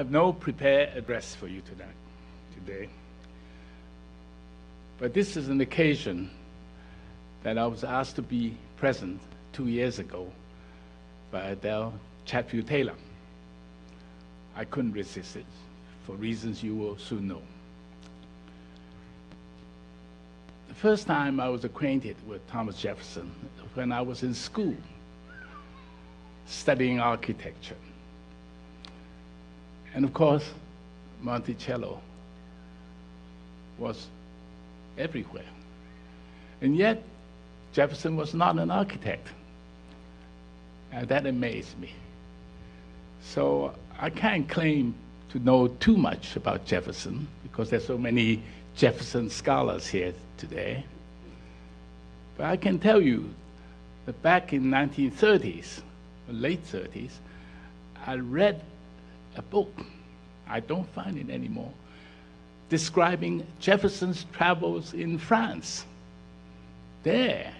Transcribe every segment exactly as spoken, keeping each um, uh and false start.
have no prepared address for you tonight, today. But this is an occasion that I was asked to be present two years ago by Adele Chatfield-Taylor. I couldn't resist it, for reasons you will soon know. The first time I was acquainted with Thomas Jefferson when I was in school, studying architecture. And of course, Monticello was everywhere. And yet, Jefferson was not an architect. And that amazed me. So I can't claim to know too much about Jefferson, because there's so many Jefferson scholars here today. But I can tell you that back in the nineteen thirties, or late thirties, I read a book, I don't find it anymore, describing Jefferson's travels in France. There,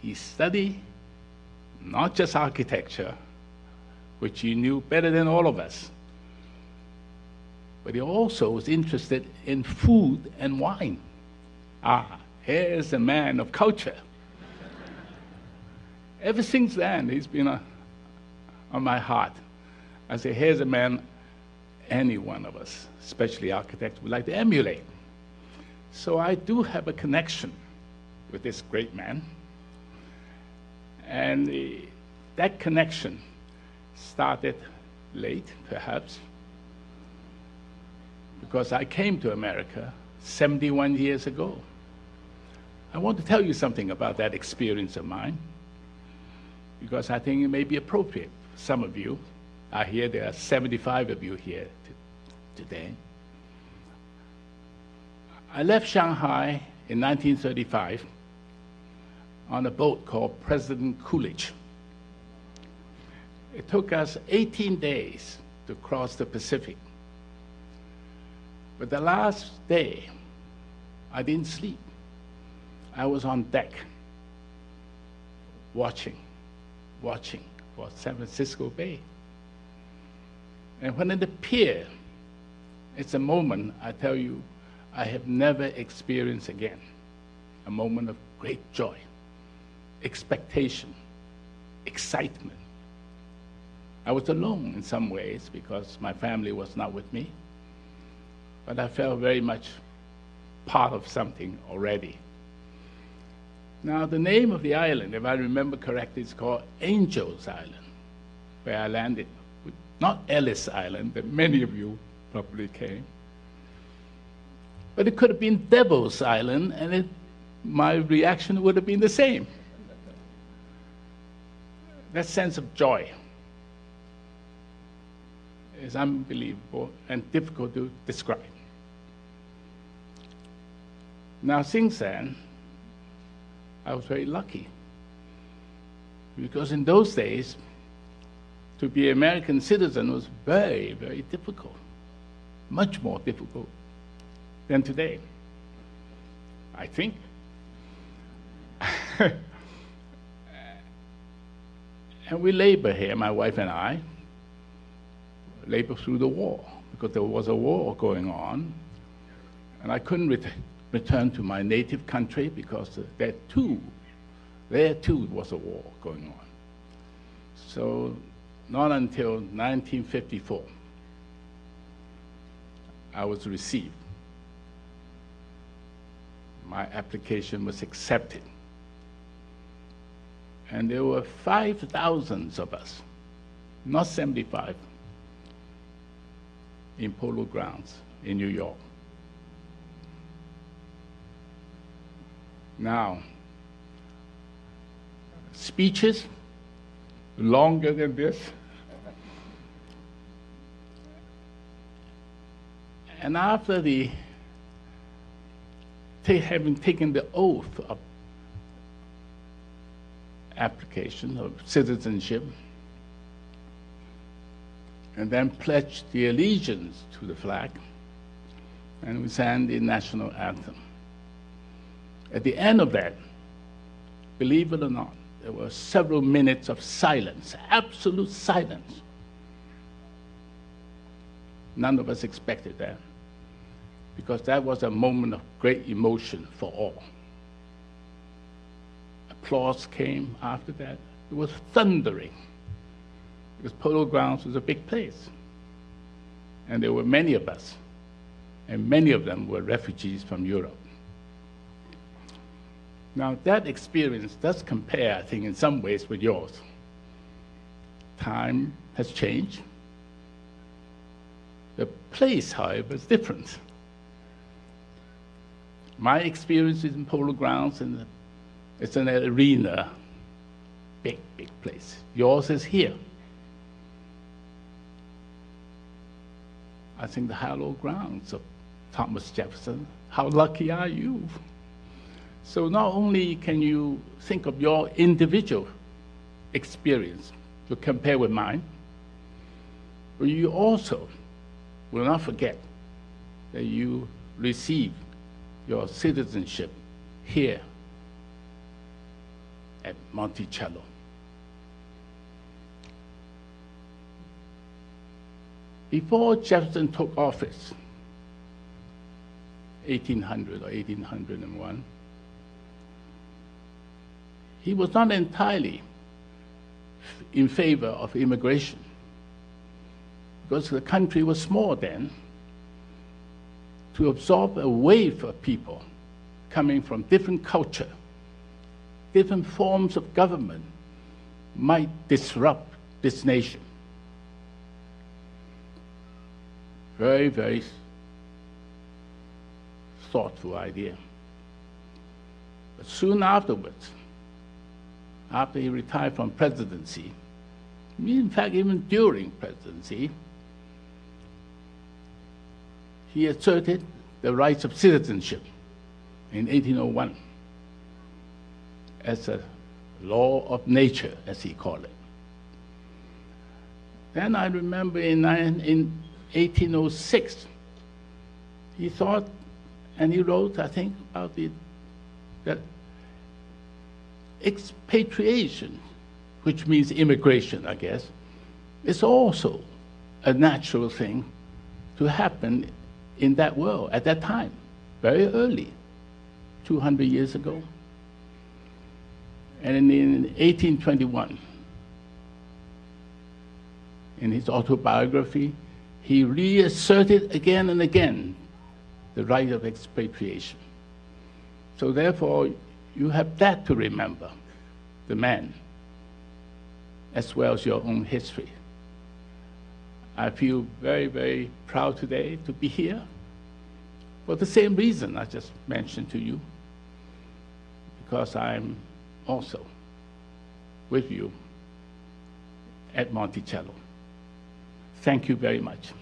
he studied not just architecture, which he knew better than all of us, but he also was interested in food and wine. Ah, here's a man of culture. Ever since then, he's been a, on my heart. I say, here's a man any one of us, especially architects, would like to emulate. So I do have a connection with this great man. And uh, that connection started late, perhaps, because I came to America seventy-one years ago. I want to tell you something about that experience of mine, because I think it may be appropriate for some of you. I hear there are seventy-five of you here today. I left Shanghai in nineteen thirty-five on a boat called President Coolidge. It took us eighteen days to cross the Pacific. But the last day, I didn't sleep. I was on deck, watching, watching for San Francisco Bay. And when it appeared, it's a moment, I tell you, I have never experienced again. A moment of great joy, expectation, excitement. I was alone in some ways because my family was not with me, but I felt very much part of something already. Now, the name of the island, if I remember correctly, is called Angel's Island, where I landed. Not Ellis Island, that many of you probably came. But it could have been Devil's Island, and it, my reaction would have been the same. That sense of joy is unbelievable and difficult to describe. Now, since then, I was very lucky, because in those days, to be an American citizen was very, very difficult, much more difficult than today, I think. And we labor here, my wife and I, labor through the war, because there was a war going on, and I couldn't ret return to my native country because there too, there too was a war going on. So, not until nineteen fifty-four, I was received. My application was accepted. And there were five thousand of us, not seventy-five, in Polo Grounds in New York. Now, speeches, longer than this. And after the having taken the oath of application of citizenship, and then pledged the allegiance to the flag, and we sang the national anthem. At the end of that, believe it or not, there were several minutes of silence, absolute silence. None of us expected that, because that was a moment of great emotion for all. Applause came after that. It was thundering, because Polo Grounds was a big place. And there were many of us, and many of them were refugees from Europe. Now, that experience does compare, I think, in some ways with yours. Time has changed. The place, however, is different. My experiences in Polo Grounds, and it's an arena, big, big place. Yours is here. I think the hallowed grounds of Thomas Jefferson. How lucky are you? So not only can you think of your individual experience to compare with mine, but you also will not forget that you receive your citizenship here at Monticello. Before Jefferson took office, eighteen hundred or eighteen hundred and one, he was not entirely in favor of immigration, because the country was small then. To absorb a wave of people coming from different culture, different forms of government, might disrupt this nation. Very, very thoughtful idea. But soon afterwards, after he retired from presidency, in fact, even during presidency, he asserted the rights of citizenship in eighteen oh one as a law of nature, as he called it. Then I remember in, in eighteen oh six, he thought, and he wrote, I think, about the, that expatriation, which means immigration, I guess, is also a natural thing to happen in that world at that time, very early, two hundred years ago. And in, in eighteen twenty-one, in his autobiography, he reasserted again and again the right of expatriation. So therefore, you have that to remember, the man, as well as your own history. I feel very, very proud today to be here for the same reason I just mentioned to you, because I'm also with you at Monticello. Thank you very much.